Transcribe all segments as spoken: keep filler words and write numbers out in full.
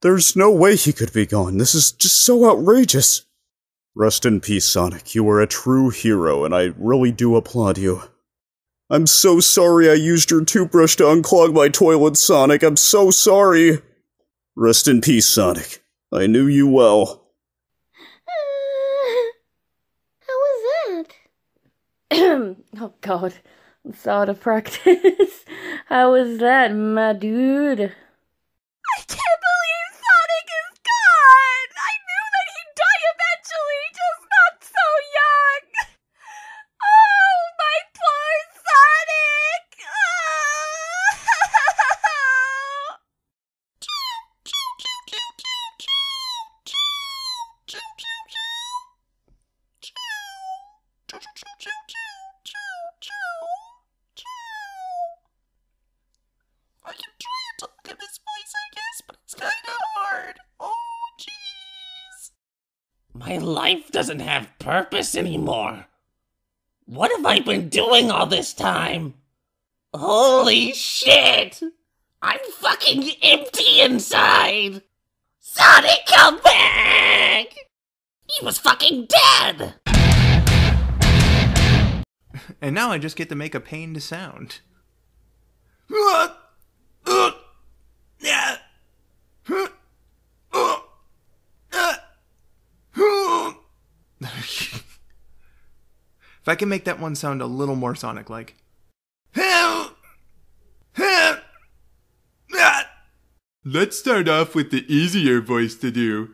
There's no way he could be gone. This is just so outrageous. Rest in peace, Sonic. You were a true hero, and I really do applaud you. I'm so sorry I used your toothbrush to unclog my toilet, Sonic. I'm so sorry. Rest in peace, Sonic. I knew you well. Oh god, it's out of practice. How was that, my dude? I can't believe Sonic is gone! I knew that he'd die eventually, just not so young! Oh, my poor Sonic! Oh. I can try and talk in his voice, I guess, but it's kinda hard. Oh, jeez. My life doesn't have purpose anymore. What have I been doing all this time? Holy shit! I'm fucking empty inside! Sonic, come back! He was fucking dead! And now I just get to make a pained sound. If I can make that one sound a little more Sonic-like. Let's start off with the easier voice to do.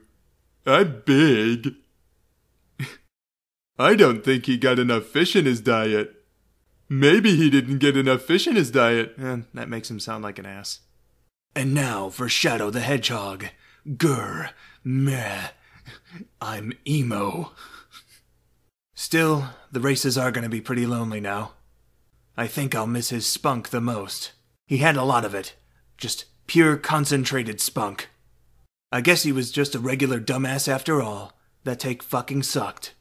I'm big. I don't think he got enough fish in his diet. Maybe he didn't get enough fish in his diet. And that makes him sound like an ass. And now for Shadow the Hedgehog. Grr, meh, I'm emo. Still, the races are going to be pretty lonely now. I think I'll miss his spunk the most. He had a lot of it. Just pure concentrated spunk. I guess he was just a regular dumbass after all. That take fucking sucked.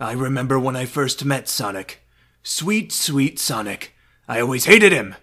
I remember when I first met Sonic. Sweet, sweet Sonic. I always hated him.